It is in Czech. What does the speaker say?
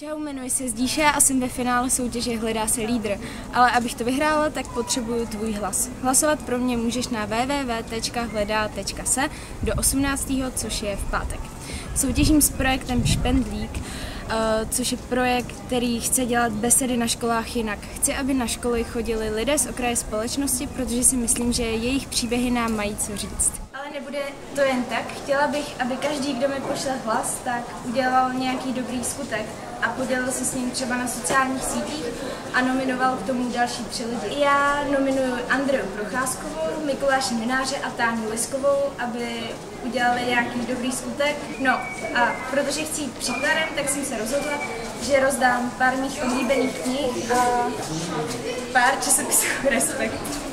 Čau, jmenuji se Zdíša a jsem ve finále soutěže Hledá se LEADr. Ale abych to vyhrála, tak potřebuju tvůj hlas. Hlasovat pro mě můžeš na www.hledá.se do 18., což je v pátek. Soutěžím s projektem Špendlík, což je projekt, který chce dělat besedy na školách jinak. Chci, aby na školy chodili lidé z okraje společnosti, protože si myslím, že jejich příběhy nám mají co říct. Ale nebude to jen tak. Chtěla bych, aby každý, kdo mi pošle hlas, tak udělal nějaký dobrý skutek a podělil se s ním třeba na sociálních sítích a nominoval k tomu další 3 lidi. Já nominuji Andreu Procházkovou, Mikuláše Mináře a Táňu Liskovou, aby udělali nějaký dobrý skutek. No a protože chci jít příkladem, tak jsem se rozhodla, že rozdám pár mých oblíbených knih a pár časopisů Respekt.